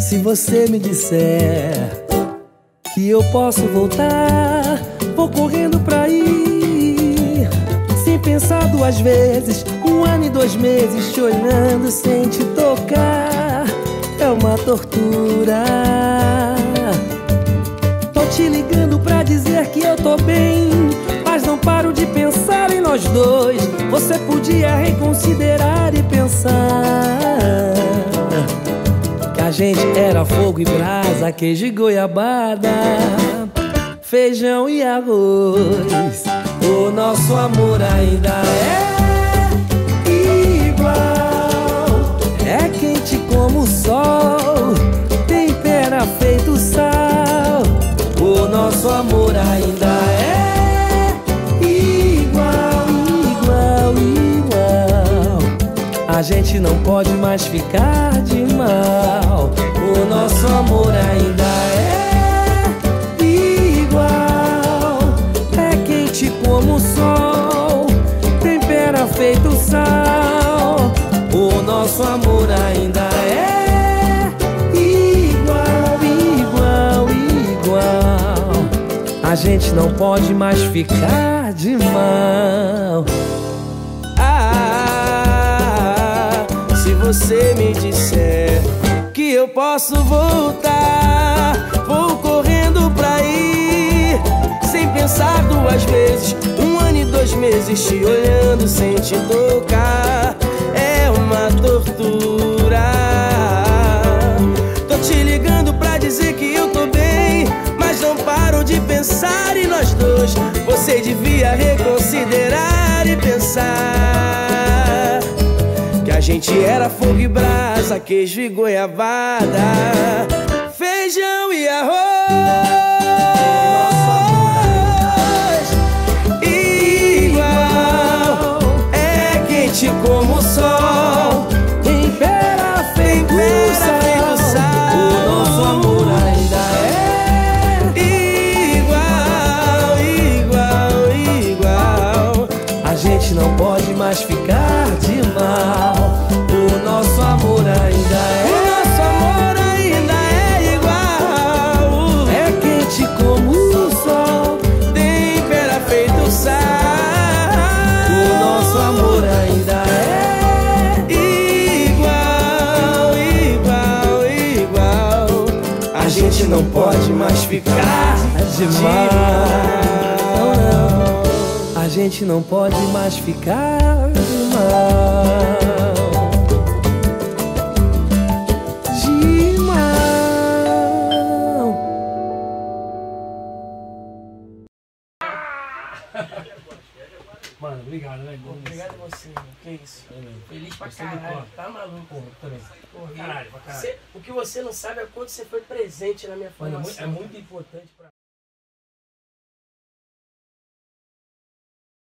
Se você me disser que eu posso voltar, vou correndo pra ir, sem pensar duas vezes. 1 ano e 2 meses te olhando sem te tocar é uma tortura. Tô te ligando pra dizer que eu tô bem, mas não paro de pensar em nós dois. Você podia reconsiderar e pensar que a gente era fogo e brasa, queijo e goiabada, feijão e arroz. O nosso amor ainda é igual, é quente como o sol, tempera feito sal. O nosso amor ainda é igual. A gente não pode mais ficar de mal. O nosso amor ainda é igual, é quente como o sol, tempera feito sal. O nosso amor ainda é igual. A gente não pode mais ficar de mal. Se você me disser que eu posso voltar, vou correndo pra ir, sem pensar duas vezes. 1 ano e 2 meses te olhando sem te tocar é uma tortura. Tô te ligando pra dizer que eu tô bem, mas não paro de pensar em nós dois. Você devia reconsiderar e pensar que a gente era fogo e brasa, queijo e goiabada, feijão e arroz. Igual, é quente como o sol, tempera feito sal. O nosso amor ainda é igual. A gente não pode mais ficar de mal. A gente não pode mais ficar de mal. A gente não pode mais ficar de mal. De mal. Mano, obrigado, né? Obrigado a você, mano. Que isso? Feliz pra caralho. Tá maluco? Porra, também. Porra, caralho, pra caralho. O que você não sabe é quanto você foi presente na minha formação. Mano, é muito importante.